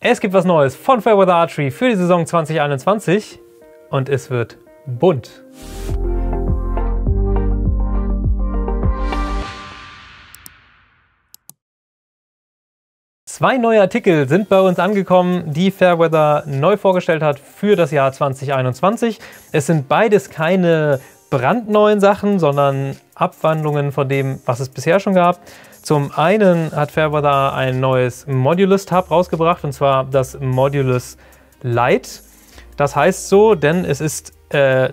Es gibt was Neues von Fairweather Archery für die Saison 2021 und es wird bunt. Zwei neue Artikel sind bei uns angekommen, die Fairweather neu vorgestellt hat für das Jahr 2021. Es sind beides keine brandneuen Sachen, sondern Abwandlungen von dem, was es bisher schon gab. Zum einen hat Fairweather ein neues Modulus Tab rausgebracht, und zwar das Modulus Light. Das heißt so, denn es ist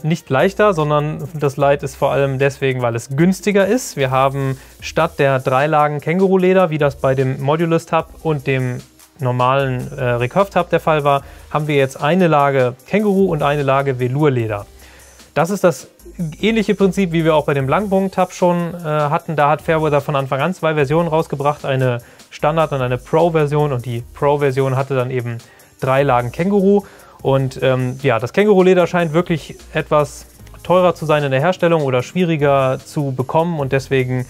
nicht leichter, sondern das Light ist vor allem deswegen, weil es günstiger ist. Wir haben statt der 3 Lagen Känguruleder, wie das bei dem Modulus Tab und dem normalen Recurve-Tab der Fall war, haben wir jetzt 1 Lage Känguru und 1 Lage Velurleder. Das ist das ähnliche Prinzip, wie wir auch bei dem Langbogen-Tab schon hatten. Da hat Fairweather von Anfang an 2 Versionen rausgebracht, eine Standard- und eine Pro-Version. Und die Pro-Version hatte dann eben 3 Lagen Känguru. Und ja, das Känguruleder scheint wirklich etwas teurer zu sein in der Herstellung oder schwieriger zu bekommen. Und deswegen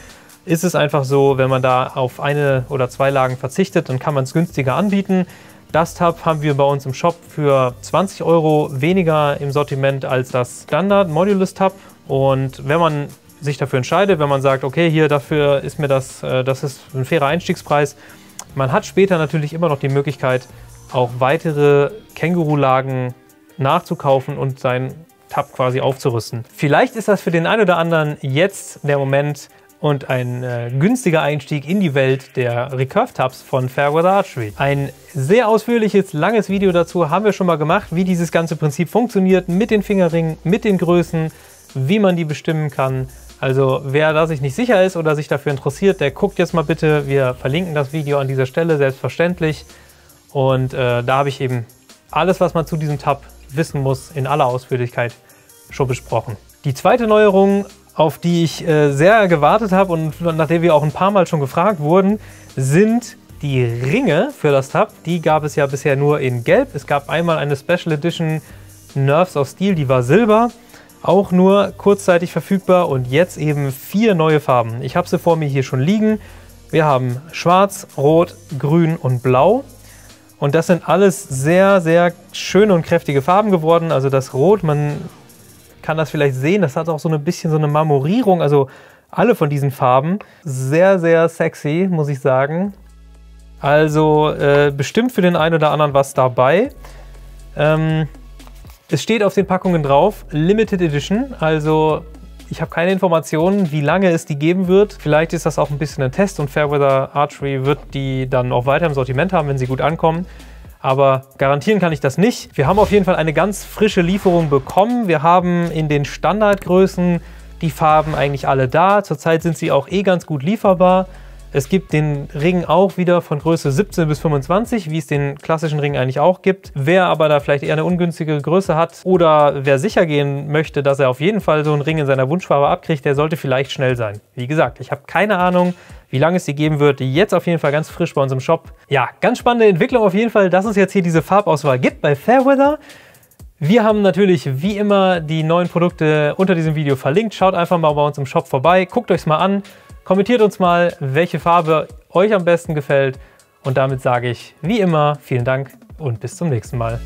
ist es einfach so, wenn man da auf 1 oder 2 Lagen verzichtet, dann kann man es günstiger anbieten. Das Tab haben wir bei uns im Shop für 20 Euro weniger im Sortiment als das Standard Modulus Tab. Und wenn man sich dafür entscheidet, wenn man sagt, okay, hier dafür ist mir das ist ein fairer Einstiegspreis, man hat später natürlich immer noch die Möglichkeit, auch weitere Känguru-Lagen nachzukaufen und sein Tab quasi aufzurüsten. Vielleicht ist das für den einen oder anderen jetzt der Moment und ein günstiger Einstieg in die Welt der Recurve-Tabs von Fairweather Archery. Ein sehr ausführliches, langes Video dazu haben wir schon mal gemacht, wie dieses ganze Prinzip funktioniert mit den Fingerringen, mit den Größen, wie man die bestimmen kann. Also wer da sich nicht sicher ist oder sich dafür interessiert, der guckt jetzt mal bitte. Wir verlinken das Video an dieser Stelle selbstverständlich. Und da habe ich eben alles, was man zu diesem Tab wissen muss, in aller Ausführlichkeit schon besprochen. Die zweite Neuerung, auf die ich sehr gewartet habe und nach der wir auch ein paar Mal schon gefragt wurden, sind die Ringe für das Tab. Die gab es ja bisher nur in Gelb. Es gab einmal eine Special Edition Nerves of Steel, die war silber, auch nur kurzzeitig verfügbar, und jetzt eben 4 neue Farben. Ich habe sie vor mir hier schon liegen. Wir haben Schwarz, Rot, Grün und Blau. Und das sind alles sehr, sehr schöne und kräftige Farben geworden. Also das Rot, man kann das vielleicht sehen, das hat auch so ein bisschen so eine Marmorierung. Also alle von diesen Farben. Sehr, sehr sexy, muss ich sagen. Also bestimmt für den einen oder anderen was dabei. Es steht auf den Packungen drauf, Limited Edition. Also ich habe keine Informationen, wie lange es die geben wird. Vielleicht ist das auch ein bisschen ein Test, und Fairweather Archery wird die dann auch weiter im Sortiment haben, wenn sie gut ankommen. Aber garantieren kann ich das nicht. Wir haben auf jeden Fall eine ganz frische Lieferung bekommen. Wir haben in den Standardgrößen die Farben eigentlich alle da. Zurzeit sind sie auch eh ganz gut lieferbar. Es gibt den Ring auch wieder von Größe 17 bis 25, wie es den klassischen Ring eigentlich auch gibt. Wer aber da vielleicht eher eine ungünstige Größe hat oder wer sicher gehen möchte, dass er auf jeden Fall so einen Ring in seiner Wunschfarbe abkriegt, der sollte vielleicht schnell sein. Wie gesagt, ich habe keine Ahnung, wie lange es die geben wird. Jetzt auf jeden Fall ganz frisch bei uns im Shop. Ja, ganz spannende Entwicklung auf jeden Fall, dass es jetzt hier diese Farbauswahl gibt bei Fairweather. Wir haben natürlich wie immer die neuen Produkte unter diesem Video verlinkt. Schaut einfach mal bei uns im Shop vorbei, guckt euch es mal an. Kommentiert uns mal, welche Farbe euch am besten gefällt, und damit sage ich wie immer vielen Dank und bis zum nächsten Mal.